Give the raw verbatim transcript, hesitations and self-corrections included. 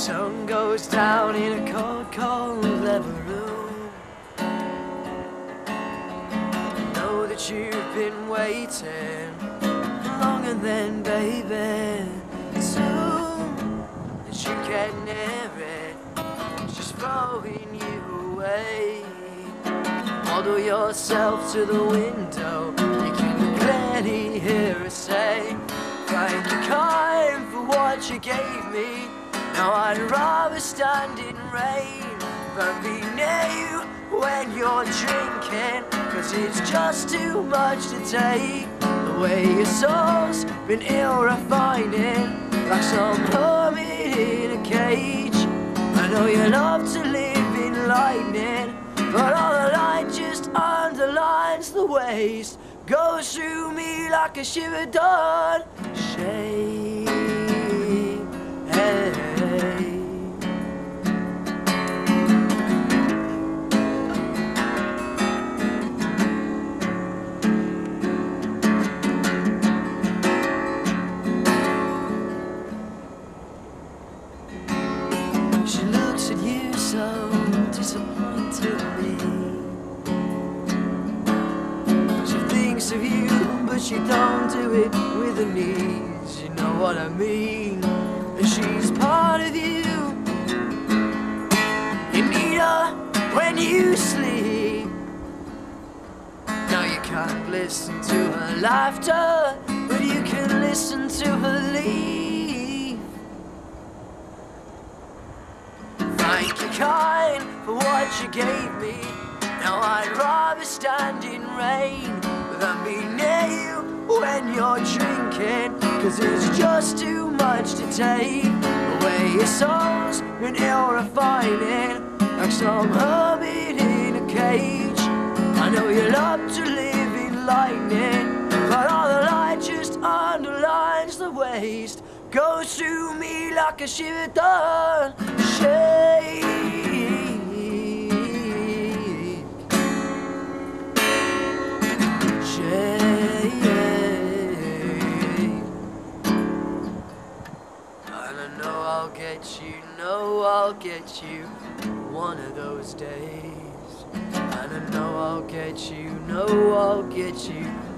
sun goes down in a cold, cold leather room. I know that you've been waiting longer than, baby. Soon that you can hear it, she's throwing you away. Model yourself to the window, you can barely hear her say, find the kind for what you gave me. Now I'd rather stand in rain than be near you when you're drinking, cause it's just too much to take. The way your soul's been ill-refining, like some hermit in a cage. I know you love to live in lightning, but all the light just underlines the waste, goes through me like a shiver done shade. She looks at you so disappointedly. She thinks of you, but she don't do it with her knees. You know what I mean? And she's part of you. You need her when you sleep. Now you can't listen to her laughter, but you can listen to her leave. Thank you kind for what you gave me. Now I'd rather stand in rain than be near you when you're drinking, cause it's just too much to take. The way your soul's been ill-refining, like some hermit in a cage. I know you love to live in lightning, but all the light just underlines the waste, goes through me like a shiver done shake. Shake. And I know I'll get you, know I'll get you one of those days. And I know I'll get you, know I'll get you